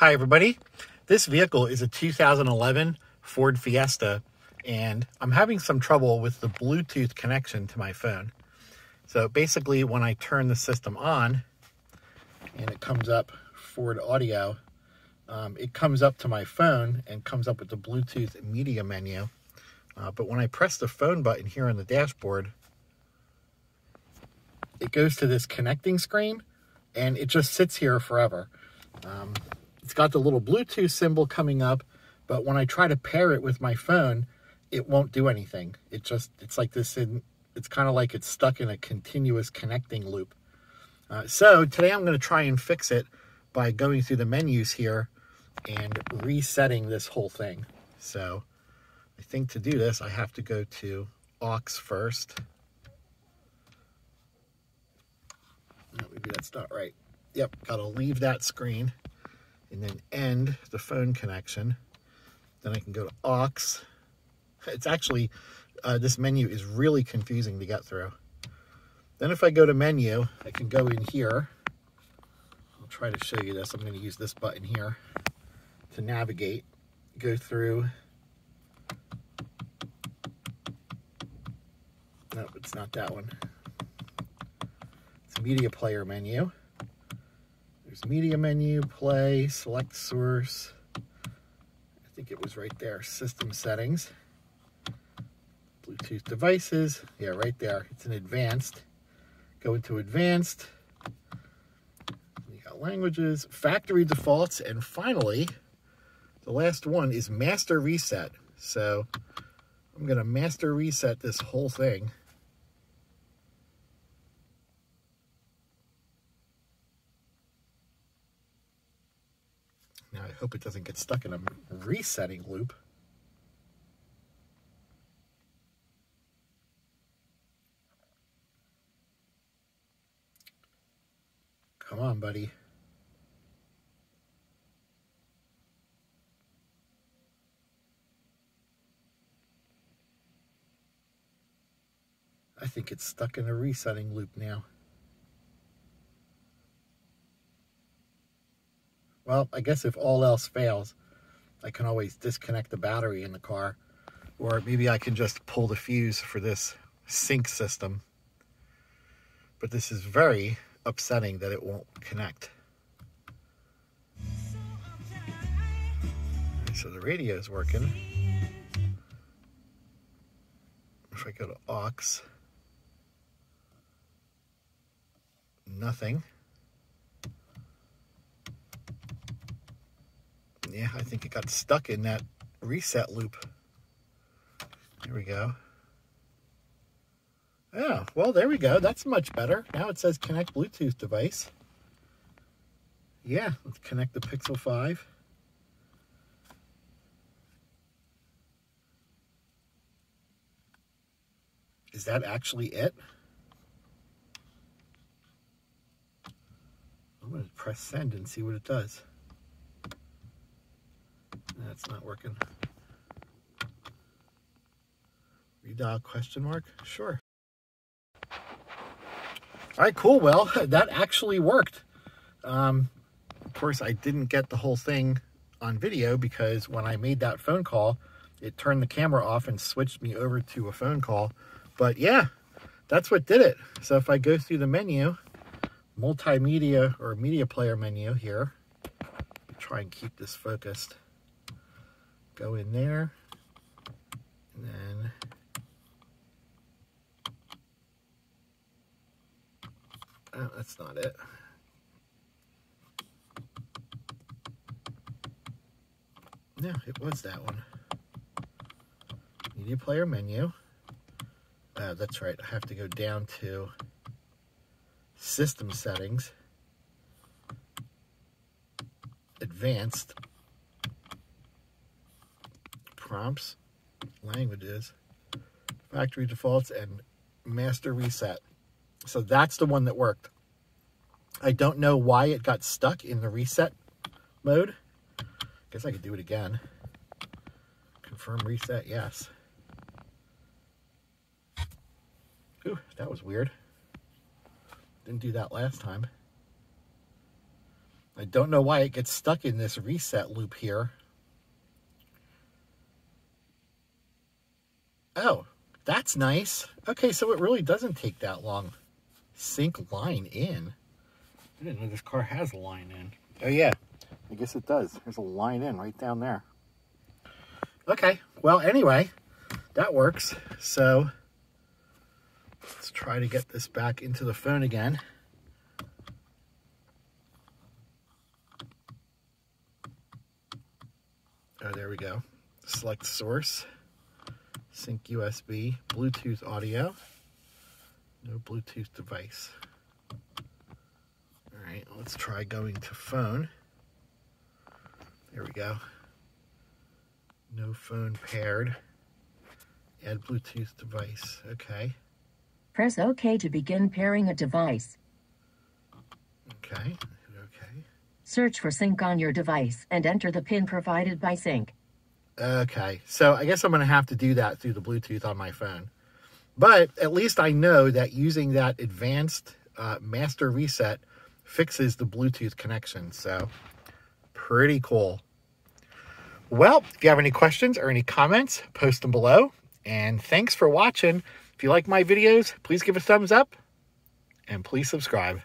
Hi everybody, this vehicle is a 2011 Ford Fiesta and I'm having some trouble with the Bluetooth connection to my phone. So basically when I turn the system on and it comes up Ford Audio, it comes up to my phone and comes up with the Bluetooth media menu. But when I press the phone button here on the dashboard, it goes to this connecting screen and it just sits here forever. It's got the little Bluetooth symbol coming up, but when I try to pair it with my phone, it won't do anything. It's like this, it's kind of like it's stuck in a continuous connecting loop. So today I'm going to try and fix it by going through the menus here and resetting this whole thing. So I think to do this, I have to go to aux first. Maybe that's not right. Yep, got to leave that screen and then end the phone connection. Then I can go to aux. It's actually, this menu is really confusing to get through. Then if I go to menu, I can go in here. I'll try to show you this. I'm going to use this button here to navigate, go through. No, it's not that one. It's a media player menu. There's media menu, play, select source. I think it was right there. System settings, Bluetooth devices. Yeah, right there. It's in advanced. Go into advanced. You got languages, factory defaults, and finally, the last one is master reset. So I'm gonna master reset this whole thing. Now I hope it doesn't get stuck in a resetting loop. Come on, buddy. I think it's stuck in a resetting loop now. Well, I guess if all else fails, I can always disconnect the battery in the car, or maybe I can just pull the fuse for this SYNC system. But this is very upsetting that it won't connect. So the radio is working. If I go to aux, nothing. Yeah, I think it got stuck in that reset loop. Here we go. Oh, well, there we go. That's much better. Now it says connect Bluetooth device. Yeah, let's connect the Pixel 5. Is that actually it? I'm going to press send and see what it does. That's not working. Redial question mark? Sure. All right, cool. Well, that actually worked. Of course, I didn't get the whole thing on video because when I made that phone call, it turned the camera off and switched me over to a phone call. But yeah, that's what did it. So if I go through the menu, multimedia or media player menu here, try and keep this focused. Go in there, and then oh, that's not it. No, it was that one. Media player menu. That's right. I have to go down to system settings, advanced. Prompts, languages, factory defaults, and master reset. So that's the one that worked. I don't know why it got stuck in the reset mode. I guess I could do it again. Confirm reset, yes. Ooh, that was weird. Didn't do that last time. I don't know why it gets stuck in this reset loop here. Oh, that's nice. Okay, so it really doesn't take that long. Sync line in. I didn't know this car has a line in. Oh yeah, I guess it does. There's a line in right down there. Okay, well anyway, that works. So let's try to get this back into the phone again. Oh, there we go. Select source, sync USB, Bluetooth audio, no Bluetooth device. All right, let's try going to phone. There we go. No phone paired. Add Bluetooth device, okay. Press OK to begin pairing a device. Okay. Search for sync on your device and enter the pin provided by sync. Okay, so I guess I'm going to have to do that through the Bluetooth on my phone. But at least I know that using that advanced master reset fixes the Bluetooth connection. So pretty cool. Well, if you have any questions or any comments, post them below. And thanks for watching. If you like my videos, please give a thumbs up and please subscribe.